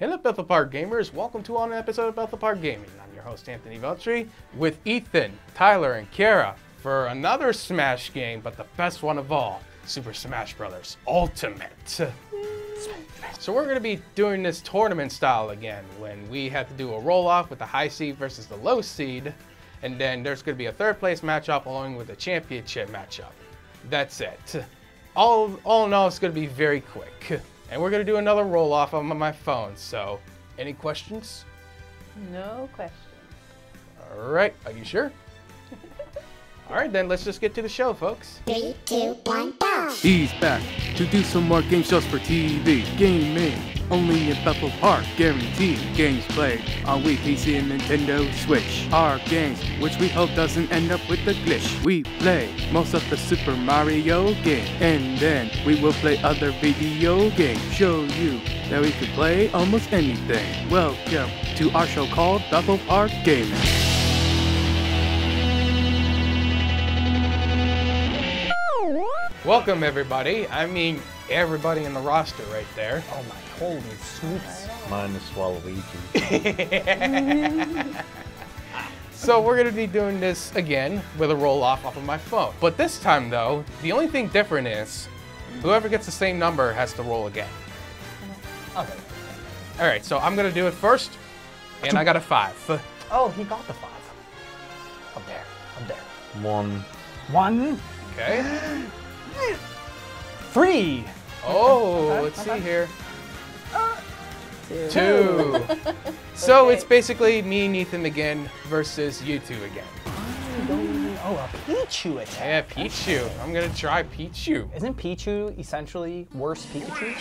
Hello Bethel Park Gamers, welcome to an episode of Bethel Park Gaming. I'm your host Anthony Veltri with Ethan, Tyler, and Kara for another Smash game, but the best one of all, Super Smash Bros. Ultimate. So we're going to be doing this tournament style again, when we have to do a roll-off with the high seed versus the low seed, and then there's going to be a third place matchup along with a championship matchup. That's it. All in all, it's going to be very quick. And we're going to do another roll-off on my phone, so any questions? No questions. All right, are you sure? All right, then let's just get to the show, folks. 3, 2, 1, go! He's back to do some more game shows for TV. Gaming, only in Bethel Park, guaranteed. Games played on Wii, PC, and Nintendo Switch. Our games, which we hope doesn't end up with a glitch. We play most of the Super Mario game, and then we will play other video games. Show you that we can play almost anything. Welcome to our show called Bethel Park Gaming. Welcome everybody, I mean everybody in the roster right there. Oh my holy sweets. Minus Waluigi. So we're gonna be doing this again with a roll off of my phone. But this time though, the only thing different is whoever gets the same number has to roll again. Okay. Alright, so I'm gonna do it first, and I got a 5. Oh, he got the 5. Up there, up there. 1. 1? Okay. 3. Oh, okay. Let's see here. 2. So okay. It's basically me and Ethan again versus you two again. Oh, a Pichu attack. Yeah, Pichu. Okay. I'm gonna try Pichu. Isn't Pichu essentially worse Pikachu?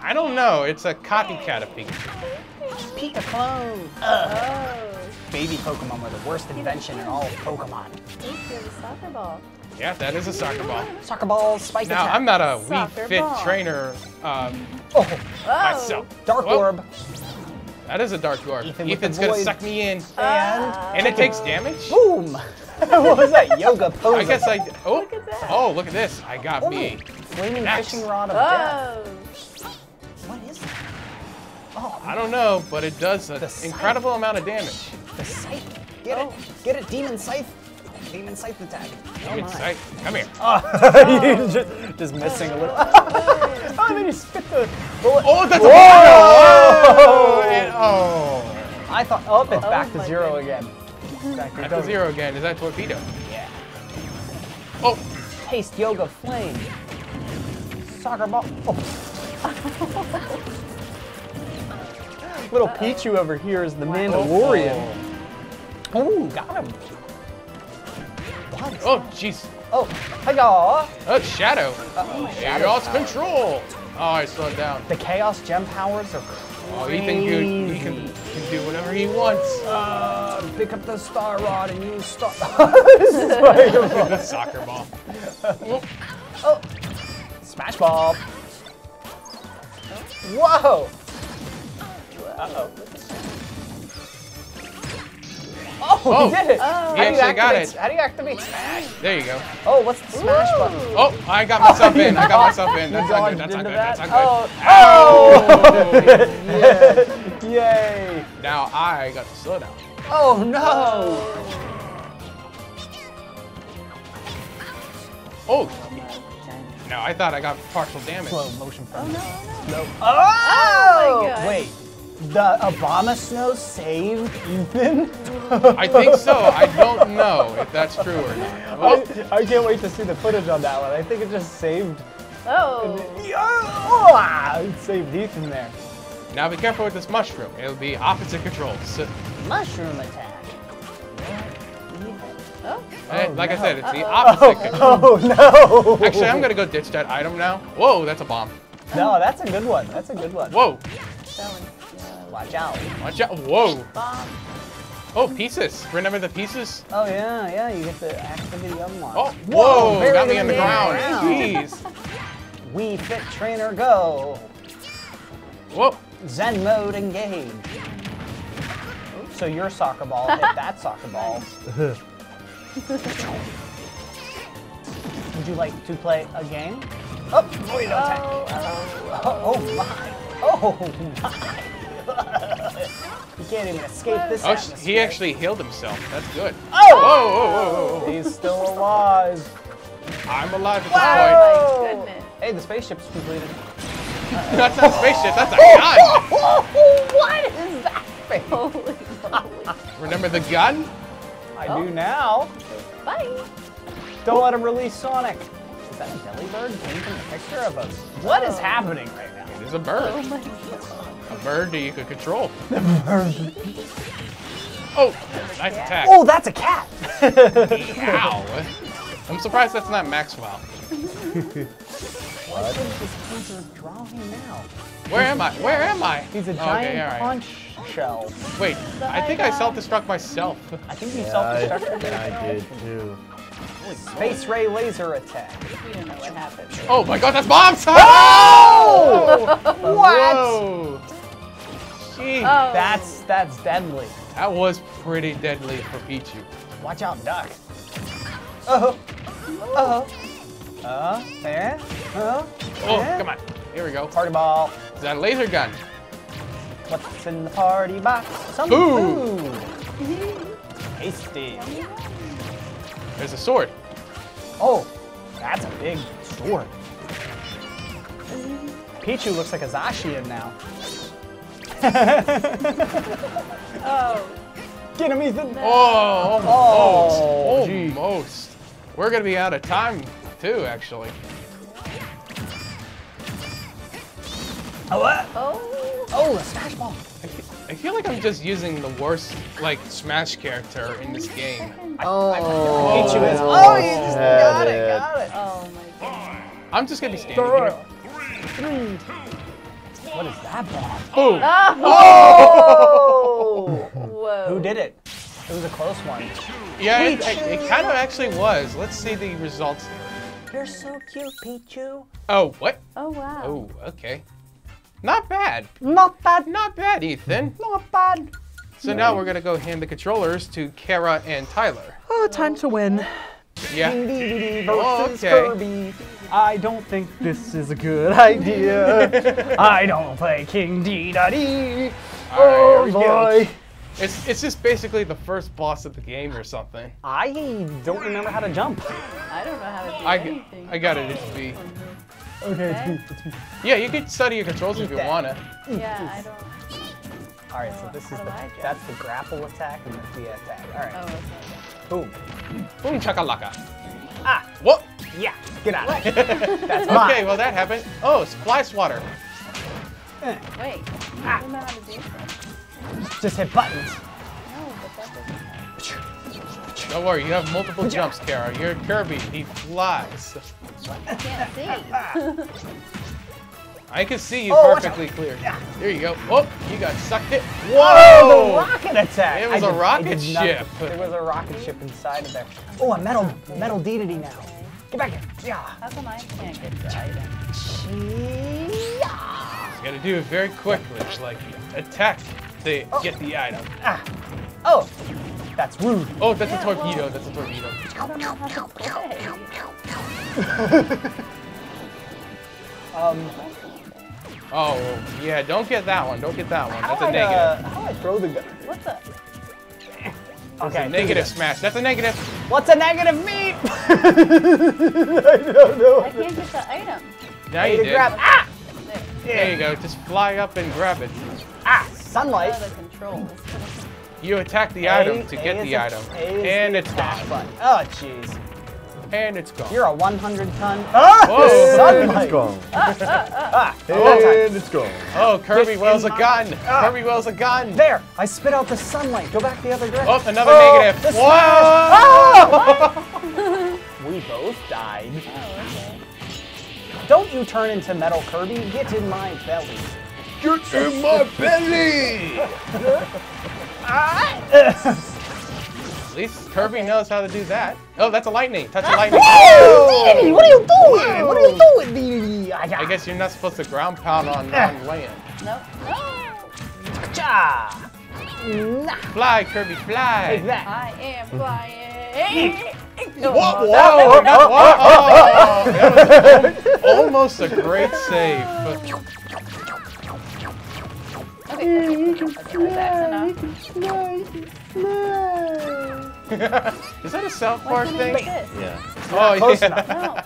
I don't know. It's a copycat of Pikachu. Pika clone. Oh. Baby Pokemon were the worst invention in all of Pokemon. Pikachu is a soccer ball. Yeah, that is a soccer ball. Soccer ball, spice attack. Now, I'm not a Wii Fit trainer myself. Dark orb. That is a dark orb. Ethan's going to suck me in. And it takes damage? Boom. What was that? Yoga pose. I guess I... Oh, look at that. Oh, look at this. I got me. Flaming fishing rod of death. What is that? Oh, I don't know, but it does an incredible amount of damage. The scythe. Get it, Demon Scythe. Demon Scythe attack. Demon Scythe. Come here. Oh. just missing a little. Oh, and then you spit the bullet. Oh, that's a I thought, it's back to zero again. Back to zero again. Is that torpedo? Yeah. Oh. Taste yoga flame. Soccer ball. Oh. Little Pichu over here is the Mandalorian. Ooh, got him. What? Oh, jeez. Oh, hi-ya. Oh, Shadow. Chaos Control. Oh, I slowed down. The Chaos Gem powers are crazy. Oh, Ethan, dude, he can do whatever he wants. Pick up the Star Rod and use Star... This is the soccer ball. Oh, Smash Ball. Whoa. Uh-oh. Oh, he did it! He actually got it. How do you activate Smash? There you go. Oh, what's the Smash button? Oh, I got myself in. I got myself in. That's not good. That's not good. That's not good. Oh! Oh. Yeah. Yay! Now I got to slow down. Oh no! Oh! No, I thought I got partial damage. Slow motion. Oh no! No! Oh! My God! Wait. The Obama snow saved Ethan? I think so. I don't know if that's true or not. Oh. I can't wait to see the footage on that one. I think it just saved... Oh! It saved Ethan there. Now be careful with this mushroom. It'll be opposite controls. Mushroom attack. Oh. Like I said, it's the opposite control. Oh no! Actually, I'm going to go ditch that item now. Whoa, that's a bomb. No, that's a good one. That's a good one. Whoa! That one. Watch out. Watch out. Whoa. Bomb. Oh, pieces. Remember the pieces? Oh, yeah. You get the activity unlocked. Oh, whoa. Got me on the ground. Jeez. Wii Fit Trainer, go. Whoa. Zen mode, engage. So your soccer ball hit that soccer ball. Would you like to play a game? Oh, no, you don't attack. Oh, my. Oh, he can't even escape this atmosphere. He actually healed himself. That's good. Oh! Whoa, whoa, whoa, whoa. He's still alive. I'm alive at this point. Oh my goodness. Hey, the spaceship's completed. That's not a spaceship, that's a gun! What is that thing? Holy moly. Remember the gun? I do now. Bye. Don't let him release Sonic. Is that a deli bird painting a picture of us? What is happening right now? It is a bird. Oh my God. A bird that you could control. The bird. Oh, nice attack. Oh, that's a cat. Wow. I'm surprised that's not Maxwell. What? Where am I? Where am I? He's a giant conch shell. Wait, I think I self-destruct myself. I think you self-destructed yourself. I did too. Space ray laser attack. You don't know what happened. Oh my God, that's bombs! Oh! What? Gee, that's deadly. That was pretty deadly for Pichu. Watch out, duck. Oh. Oh. There. Oh, come on. Here we go. Party ball. Is that a laser gun? What's in the party box? Some food. Tasty. There's a sword. Oh, that's a big sword. Pichu looks like a Zacian now. Get him, Ethan. No. Almost. We're gonna be out of time too, actually. Oh, what? Oh, a Smash Ball. I feel like I'm just using the worst, like, Smash character in this game. Oh, you just got it, Oh my God. I'm just gonna be standing here. What is that ball? Boom. Oh! Whoa. Who did it? It was a close one. Yeah, it kind of actually was. Let's see the results here. You're so cute, Pichu. Oh, what? Oh, wow. Oh, okay. Not bad. Not bad. Not bad, Ethan. Not bad. So now we're going to go hand the controllers to Kara and Tyler. Oh, time to win. Yeah. Versus Kirby. I don't think this is a good idea. I don't play King Dedede. Oh, boy. It's just basically the first boss of the game or something. I don't remember how to jump. I don't know how to do anything. I got it. It's B. Okay, it's B. Yeah, you can study your controls if you want to. Yeah, I don't. All right, so this is that's the grapple attack and the D attack. All right. Oh, okay. Boom. Boom chakalaka. Ah. Whoop. Yeah. Get out. That's mine. Okay. Well, that happened. Oh, it's fly swatter. Wait. I don't know how to do this. Just hit buttons. No, but that doesn't. Don't worry, you have multiple jumps, Kara. You're Kirby. He flies. I can't see. I can see you perfectly clear. Yeah. There you go. Oh, you got sucked in. Whoa! Oh, the rocket attack. It was a rocket ship. There was a rocket ship inside of there. Oh, a metal Dedede now. Get back here. Yeah. How come I can't get the item? Yeah. You gotta do it very quickly, like attack. Get the item. Ah. Oh, that's rude. Oh, that's a torpedo. Well, that's a torpedo. Oh, yeah. Don't get that one. Don't get that one. That's a negative. How do I throw the gun? What's the? Okay. Negative smash. That's a negative. What's a negative meat? I don't know. I can't get the item. Now you did. Grab. Ah. There you go. Just fly up and grab it. Ah. Sunlight. You attack the item to get the item. And it's gone. Oh, jeez. And it's gone. You're a 100-ton. Sunlight's gone. And it's gone. Oh, Kirby wields a gun. Kirby wields a gun. There. I spit out the sunlight. Go back the other direction. Oh, another negative. Whoa! We both died. Don't you turn into metal, Kirby. Get in my belly. Get in my belly! At least Kirby knows how to do that. Oh, that's a lightning. Touch a lightning. Whoa! What are you doing? What are you doing, Dedede? I guess you're not supposed to ground pound on land. No. Fly, Kirby, fly. I am flying. Whoa! Almost a great save. Is that a South Park thing? Yeah. Oh, yeah. Close enough. No.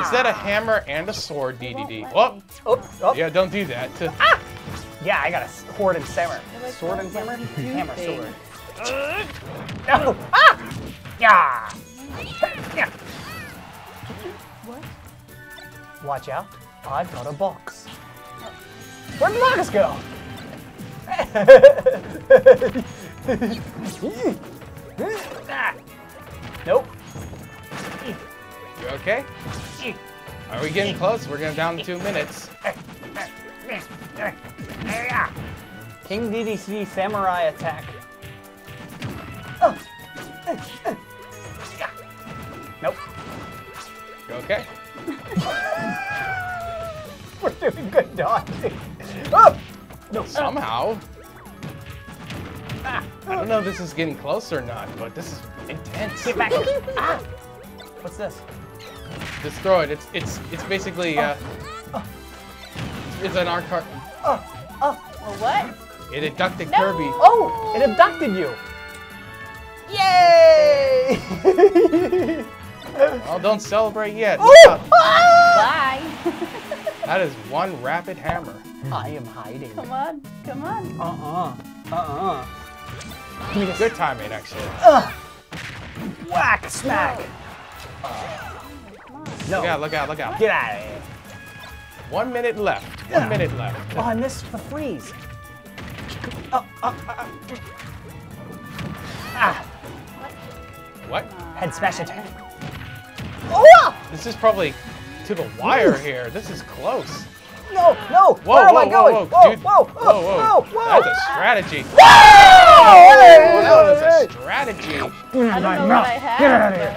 Is that a hammer and a sword, DDD? Oh. Oh. Yeah, don't do that. Ah! Yeah, I got a sword and hammer. Sword and hammer? Hammer, sword. No! Ah! Yeah! Yeah! What? Watch out. I've got a box. Where'd the box go? Nope. You okay? Are we getting close? We're going down 2 minutes. King DDC samurai attack. Nope. You okay? We're doing good dodging. Oh! No, somehow. I don't know if this is getting close or not, but this is intense. Get back here. Ah. What's this? Destroy it. It's basically it's an arc card. What? It abducted Kirby. Oh! It abducted you. Yay! Oh, don't celebrate yet. Bye. That is one rapid hammer. I am hiding. Come on, come on. Give me this. Good timing, actually. Whack, smack. No. Look out, look out, look out. Get out of here. 1 minute left. 1 minute left. Oh, I missed the freeze. What? Head smash attack. Oh! This is probably to the wire here. This is close. No, no! Whoa, where am I going? Whoa, whoa, whoa! That's a strategy. Whoa! That was a strategy. I don't know what I had. Get out of here.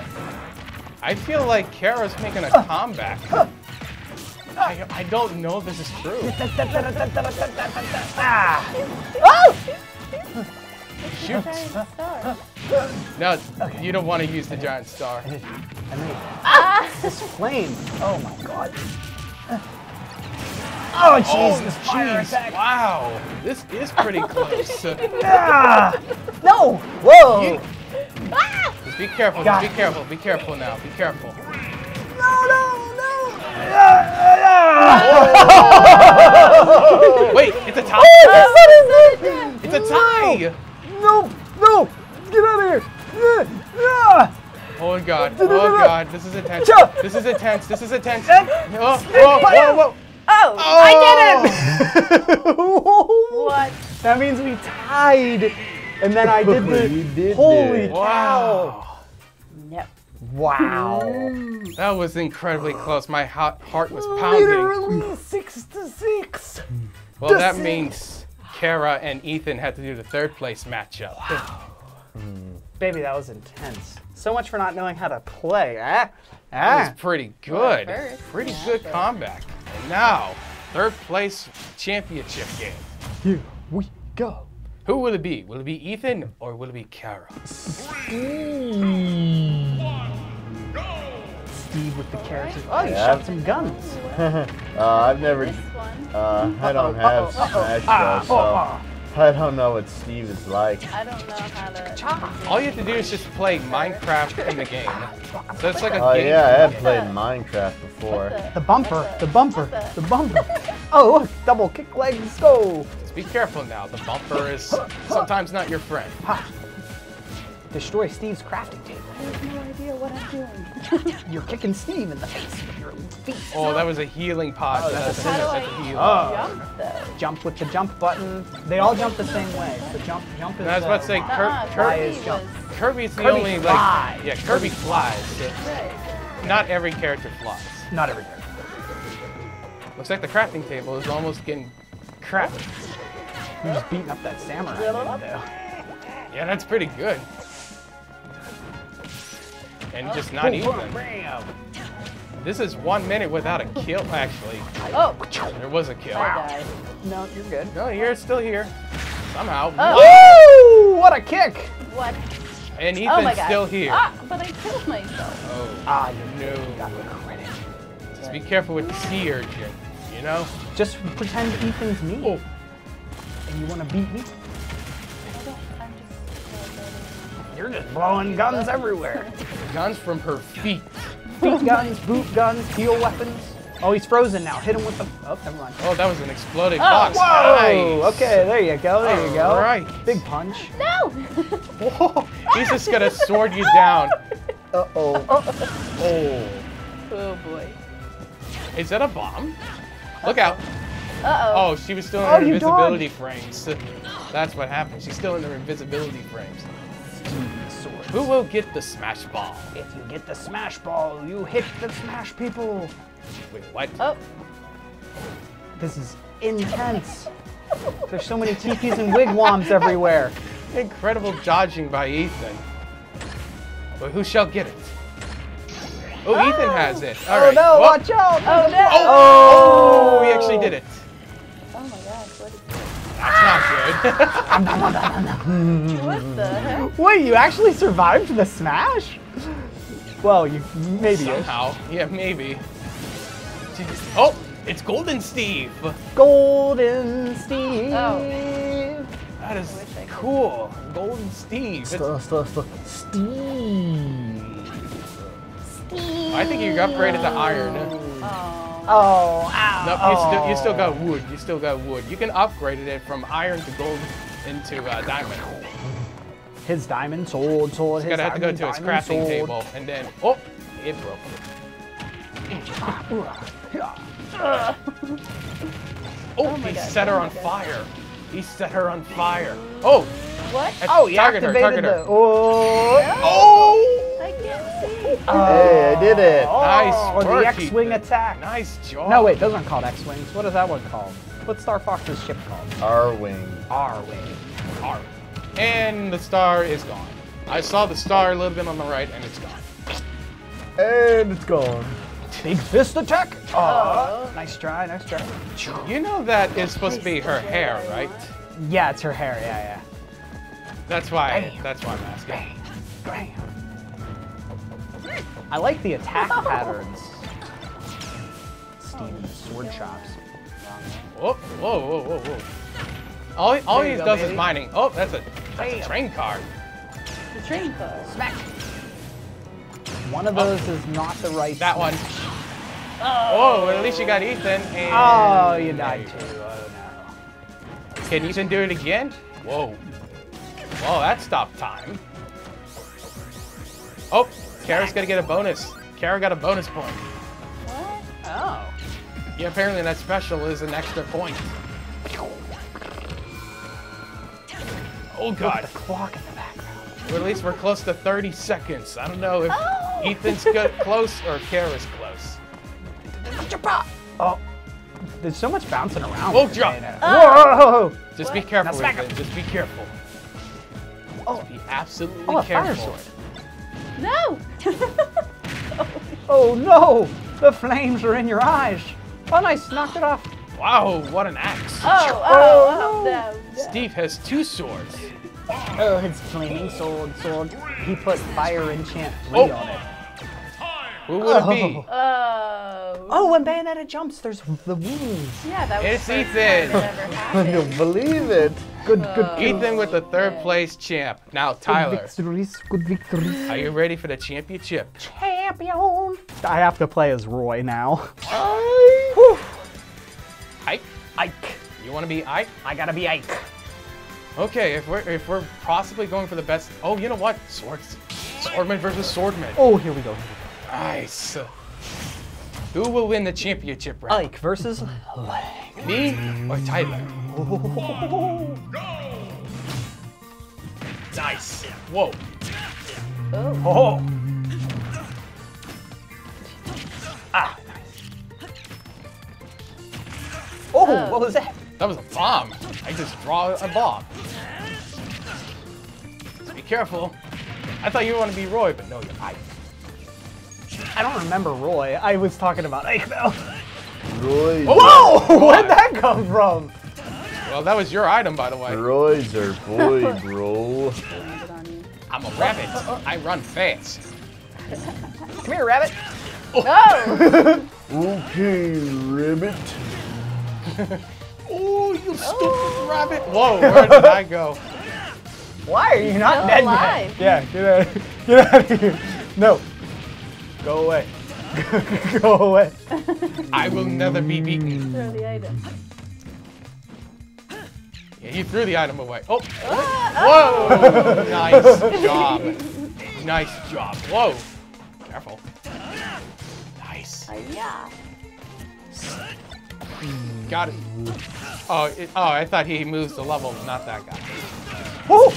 I feel like Kara's making a comeback. I don't know if this is true. Shoot. No, okay. You don't want to use the giant star. This flame. Oh my god. Oh, Jesus. Oh, jeez. Wow. This is pretty close. No. Whoa. Just be careful. Just be careful. Be careful now. Be careful. No, no, no. Oh. Wait, it's a tie. It's a tie. No, no. Get out of here. Oh god. Oh god. This is intense. This is intense. This is intense. Oh. Oh, I did it! What? That means we tied, and then I did the... Holy cow! Yep. Wow. That was incredibly close. My heart was pounding. Literally 6-6. Well, that means Kara and Ethan had to do the third place matchup. Wow. Baby, that was intense. So much for not knowing how to play, eh? That was pretty good. Pretty good comeback. And now, third place championship game. Here we go. Who will it be? Will it be Ethan or will it be Kara? 3, 2, 1, go! Steve with the character. Oh, you shot some guns. I've never. I don't have Smash Bros. So I don't know what Steve is like. I don't know how to. All you have to do is just play Minecraft in the game. So it's like a game. Oh yeah, I have played Minecraft before. The bumper, the bumper, the bumper. Oh, look, double kick legs, go. Just be careful now. The bumper is sometimes not your friend. Destroy Steve's crafting table. I have no idea what I'm doing. You're kicking Steve in the face with your feet. Oh, that was a healing pod. Oh, that's how do I jump, though? Jump with the jump button. They all jump the same way. The jump is... I was about to say, Kirby's the only, like... Yeah, Kirby flies. Right. Not every character flies. Not every character. Looks like the crafting table is almost getting cracked. You're just beating up that samurai. Yeah, that's pretty good. And just not even. This is 1 minute without a kill, actually. Oh! There was a kill. No, you're good. No, you're still here. Somehow. Oh. Woo! What a kick! What? And Ethan's still here. Ah, but I killed myself. Oh. Ah, no. You got the credit. Just be careful with the sea urchin, you know? Just pretend Ethan's me. Oh. and you want to beat me? I don't, I'm just... You're just blowing guns everywhere. Guns from her feet. Feet guns, boot guns, heel weapons. Oh, he's frozen now. Hit him with the... Oh, never mind. Oh, that was an exploding box. Whoa! Nice. Okay, there you go, there you go. All right. Big punch. No! Whoa. He's just going to sword you down. Uh-oh. Oh. Oh, boy. Is that a bomb? Look out. Uh-oh. Oh, she was still in her invisibility frames. That's what happened. She's still in her invisibility frames. Swords. Who will get the Smash Ball? If you get the Smash Ball, you hit the Smash people. Wait, what? Oh. This is intense. There's so many teepees and wigwams everywhere. Incredible dodging by Ethan. But who shall get it? Oh, oh. Ethan has it. All right. Oh, no, watch out. Oh, no. Oh, oh, he actually did it. Oh, my God. What is this? That's not good. What the heck? Wait, you actually survived the smash? Well, you maybe. Somehow. Yeah, maybe. Oh, it's Golden Steve. Golden Steve. Oh. That is cool. Golden Steve. Steve. I think you upgraded to iron. Oh. Ow. Nope, you still got wood. You still got wood. You can upgrade it from iron to gold into diamond. His diamond sword. He's gonna have to go to his crafting table and then oh, it broke. Oh, oh he God, set her on fire. He set her on fire. Oh. What? Oh, he target her. Oh. I can't see. Hey, I did it. Oh, nice work. Or the X-Wing attack. Nice job. No, wait, those aren't called X-Wings. What is that one called? What's Star Fox's ship called? R-Wing. R-Wing. R. And the star is gone. I saw the star a little bit on the right, and it's gone. And it's gone. Big fist attack! Oh, nice try, nice try. You know that is supposed to be her hair, right? Yeah, it's her hair, yeah. That's why, that's why I'm asking. Bam, bam. I like the attack patterns. Steve's sword chops. Whoa, whoa, whoa, whoa, whoa. All he does is mining. Oh, that's a train car. The train car. Smack. One of those is not the right. That one. Oh, well, at least you got Ethan. And oh, you died too. Oh, no. Can Ethan do it again? Whoa. Whoa, that stopped time. Oh, Kara's gonna get a bonus. Kara got a bonus point. What? Oh. Yeah, apparently that special is an extra point. Oh, God. Look, the clock in the background. Well, at least we're close to 30 seconds. I don't know if Ethan's close or Kara's close. Oh, there's so much bouncing around. Oh, jump! Whoa! Just be careful, Ethan. Just be careful. Oh, just be absolutely careful. No! Oh no! The flames are in your eyes. Oh, nice! Knocked it off. Wow! What an axe! Oh no. Steve has two swords. Oh, his flaming sword. He put fire enchant 3 on it. Who would it be? Oh, when Bayonetta jumps, there's the wounds. Yeah, that was Ethan. I don't believe it. Good. Ethan with the third place champ. Now, Tyler. Good victories, good victories. Are you ready for the championship? Champion. I have to play as Roy now. Ike. You want to be Ike? I gotta be Ike. Okay, if we're possibly going for the best, oh, you know what? Swordman versus Swordman. Oh, here we go. Nice. Who will win the championship round? Ike versus Lang. Me or Tyler? Oh. Nice. Whoa. Oh. Ah. Oh, what was that? That was a bomb. I just draw a bomb. Be careful. I thought you wanted to be Roy, but no, you're Ike. I don't remember Roy. I was talking about Ike though. Roy. Whoa! Where'd that come from? Well, that was your item, by the way. Roy's our boy, bro. I'm a rabbit. I run fast. Come here, rabbit. Oh. Okay, rabbit. Oh, you stupid rabbit? Whoa, where did I go? Why are you not dead alive? Yet? Yeah, get out of here. No. Go away. Go away. I will never be beaten. Throw the item. Yeah, he threw the item away. Oh. Whoa. Nice job. Nice job. Whoa. Careful. Nice. Yeah. Got it. Oh, I thought he moves the level. Not that guy. Woo!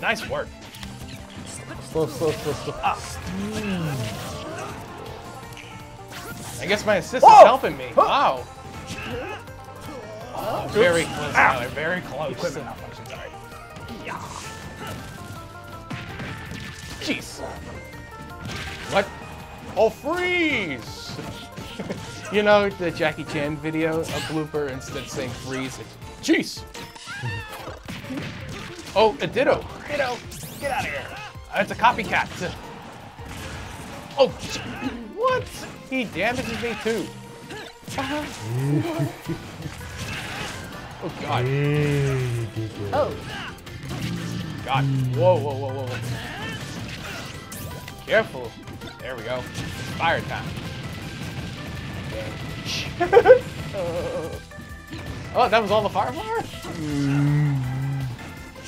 Nice work. Slow. Ah. I guess my assist is helping me. Wow. Oh, very close, Tyler. Very close. Equipment malfunction, sorry. Yeah. Jeez. What? Oh, freeze! You know the Jackie Chan video, a blooper, instead of saying freeze, it's jeez! Oh, a Ditto! Ditto! Get out of here! It's a copycat! Oh, what? He damages me too! Oh god. Oh. God. Whoa. Careful. There we go. Fire time. Oh, that was all the firepower?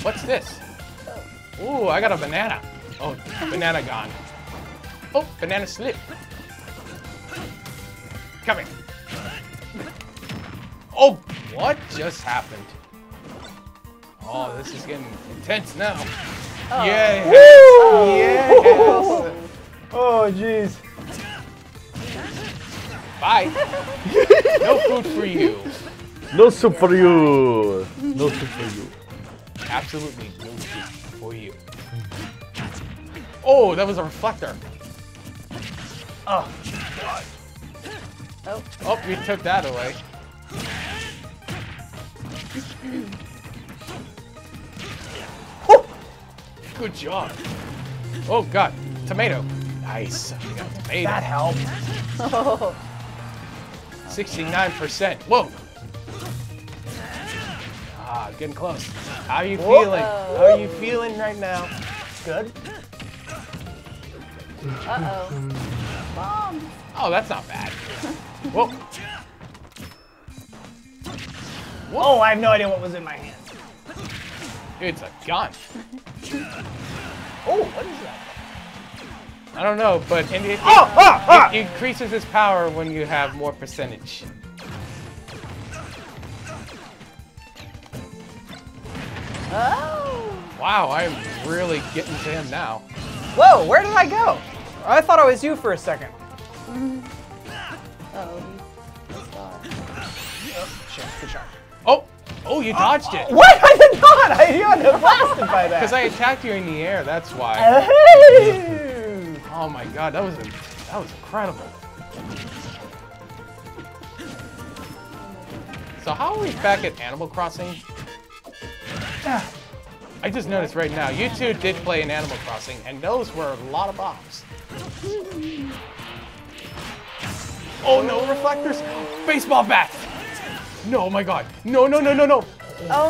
What's this? Ooh, I got a banana. Oh, banana gone. Oh, banana slip. Come here. Oh, what just happened? Oh, this is getting intense now. Oh. Yeah. Woo! Yes. Oh, jeez. Bye. No food for you. No soup for you. No soup for you. Absolutely no soup for you. Oh, that was a reflector. Oh, God. Oh, we took that away. Oh, good job. Oh, God. Tomato. Nice. We got tomato. That helped. Oh. 69%. Whoa! Ah, getting close. How are you feeling? How are you feeling right now? Good? Uh-oh. Mom! Oh, that's not bad. Whoa. Whoa, I have no idea what was in my hand. It's a gun. Oh, what is that? I don't know, but it increases its power when you have more percentage. Oh! Wow, I am really getting to him now. Whoa, where did I go? I thought I was you for a second. Oh, you dodged it. What? I did not! I got blasted by that. Because I attacked you in the air, that's why. Oh my god, that was incredible. So how are we back at Animal Crossing? I just noticed right now, you two did play in Animal Crossing, and those were a lot of bombs. Oh no, reflectors! Baseball bat! No, my god. No. Oh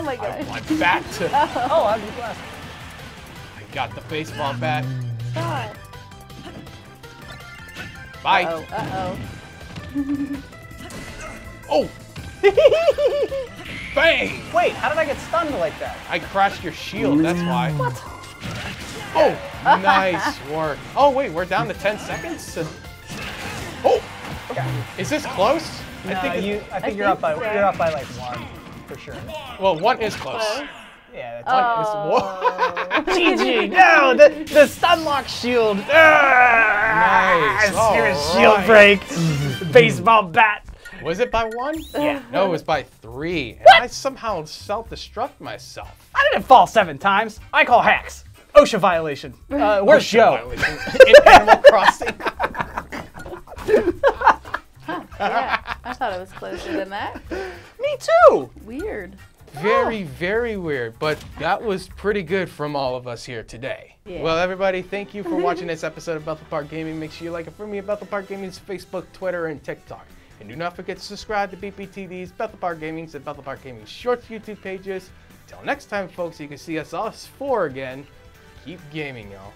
my god. I want bat to... Oh, I'll be glad. I got the baseball bat. God. Bye. Uh-oh. Oh! Bang! Wait, how did I get stunned like that? I crashed your shield, that's why. What? Oh, nice work. Oh, wait, we're down to 10 seconds? Oh! Is this close? No, I think you're up by like one, for sure. Well, one is close. Yeah, that's like this. GG! No, the Stunlock shield. Nice. Serious shield break. Baseball bat. Was it by one? Yeah. No, it was by 3. And I somehow self-destruct myself. I didn't fall 7 times. I call hacks. OSHA violation. Where's Joe? In Animal Crossing. Yeah, I thought it was closer than that. Me too. Weird. Very, very weird, but that was pretty good from all of us here today. Yeah. Well, everybody, thank you for watching this episode of Bethel Park Gaming. Make sure you like it for me at Bethel Park Gaming's Facebook, Twitter, and TikTok. And do not forget to subscribe to BPTV's, Bethel Park Gaming's, and Bethel Park Gaming's Shorts YouTube pages. Until next time, folks, you can see us all four again. Keep gaming, y'all.